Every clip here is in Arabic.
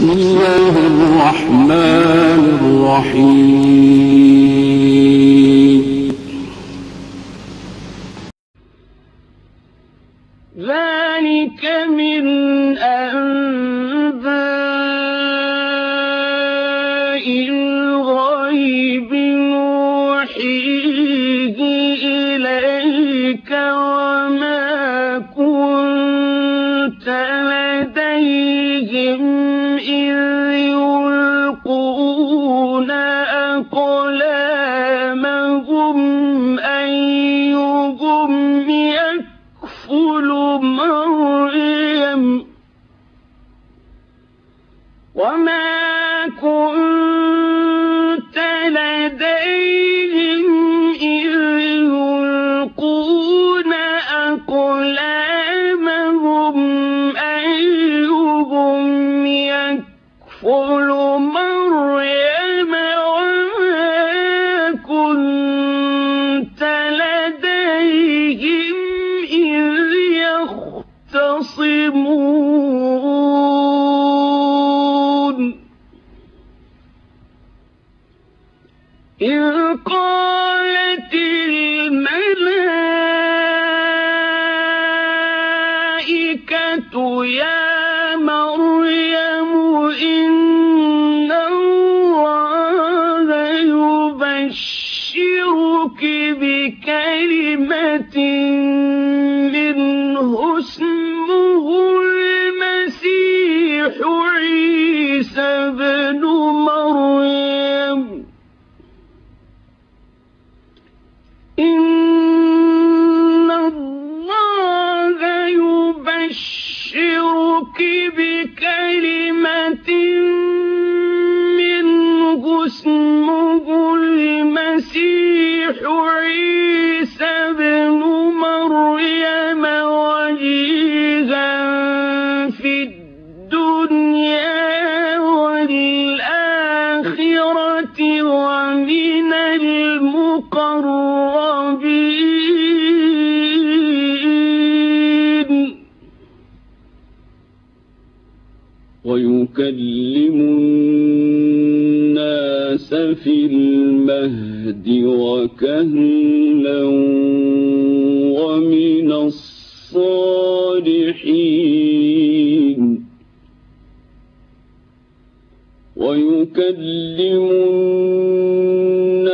بسم الله الرحمن الرحيم. ذلك من أنباء الغيب نوحيه إليك وما كنت لديهم إذ يلقون أقلامهم أيهم يكفل مريم وما كنت لديهم إذ يلقون أقلامهم قولوا مريم وما كنت لديهم إذ يختصمون إذ قالت الملائكة يا بكلمة منه اسمه المسيح عيسى بن مريم إن الله يبشرك بكلمة منه اسمه المسيح عيسى بن مريم وجيها في الدنيا والآخرة ومن المقربين ويكلم الناس في المهد وكهلا ومن الصالحين ويكلم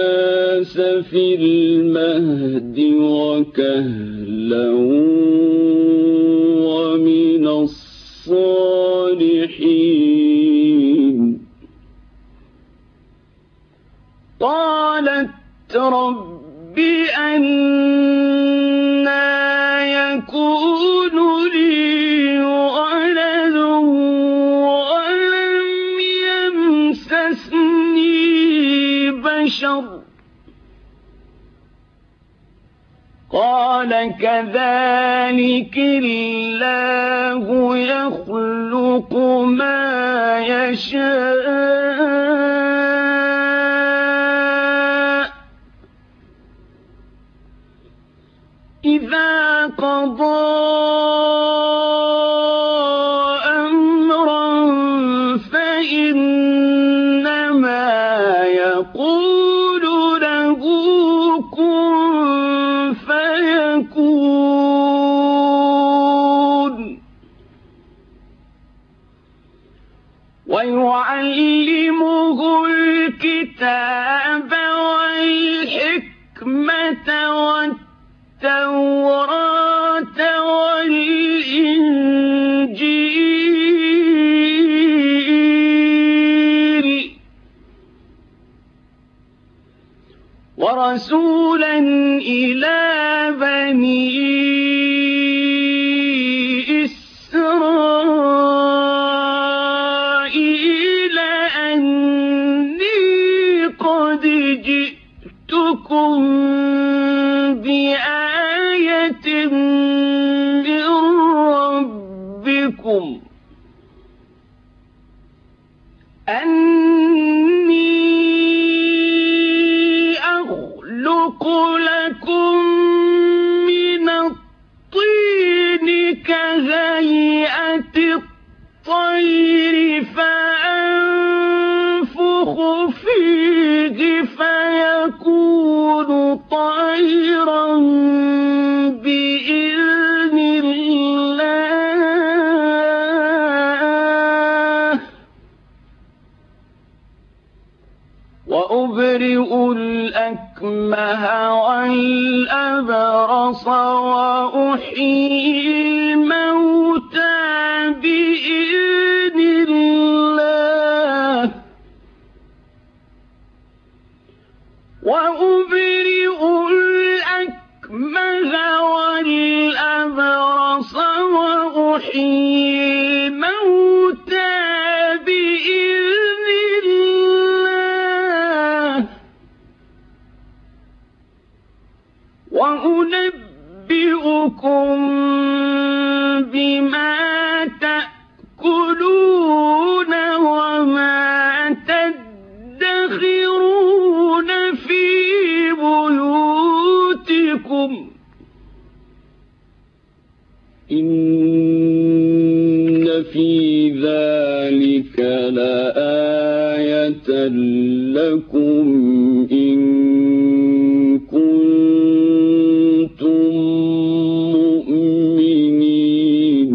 الناس في المهد وكهلا ومن الصالحين قالت رب أنا يكون لي ولد ولم يمسسني بشر قال كذلك الله يخلق ما يشاء إذا قضى أمرا فإنما يقول له كن فيكون ويعلمه الكتاب والحكمة التوراة والإنجيل ورسولا إلى بني إسرائيل أني قد جئتكم بآية من ربكم أني أخلق لكم من الطين كهيئة الطير بإذن الله، وأبرئ الأكمه والأبرص وأحيي الموتى بإذن الله، وأبرئ الأكمه والأبرص وأحيي الموتى بإذن الله، وأنبئكم بما تأكلون وما تدخرون في بيوتكم، إن في ذلك لآية لكم إن كنتم مؤمنين،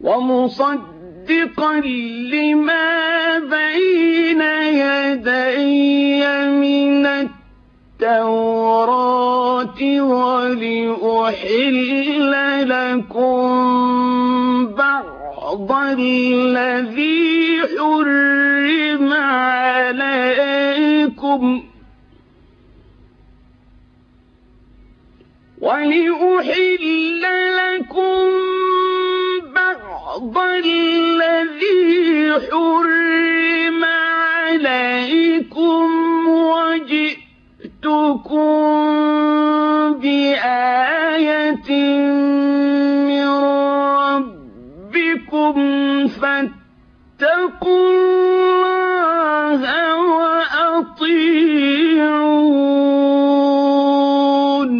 ومصدقا لما بين يدي من التوراة ولأحل لكم بعض الذي حرم عليكم، ولأحل لكم بعض الذي حرم عليكم، وجئتكم بآية من ربكم فاتقوا الله وأطيعون،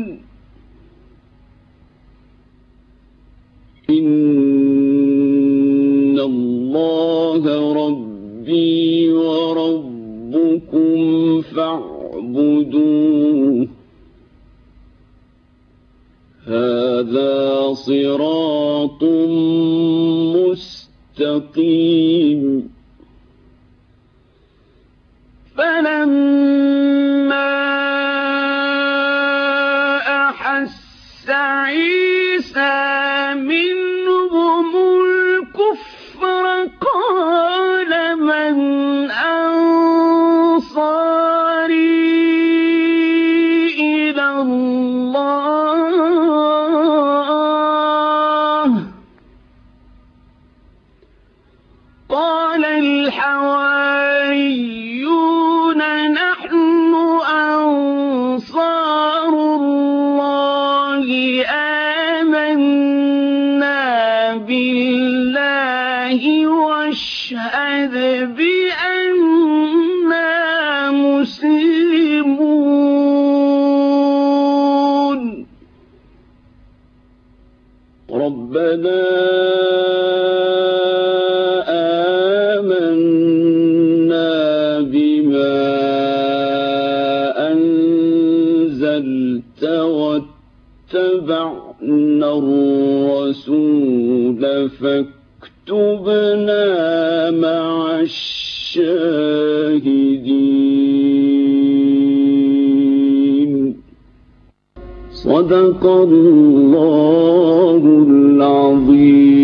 ربي وربكم فاعبدوه، هذا صراط مستقيم. فلما أحس عيسى منهم الكفر قال من أنصاري إلى الله، قال الحواريون نحن أنصار الله آمنا بالله واشهد بأننا مسلمون. ربنا آمنا بما أنزلت واتبعنا الرسول فاكتبنا مع الشاهدين. صدق الله العظيم.